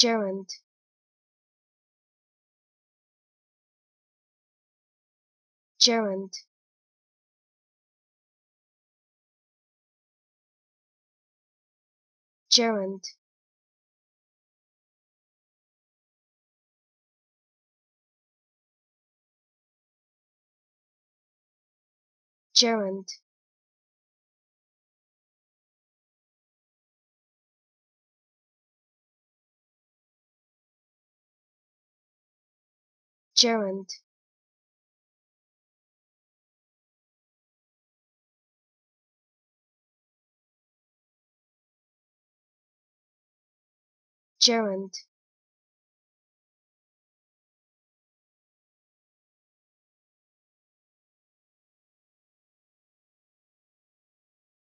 Gerund. Gerund. Gerund. Gerund. Gerund. Gerund.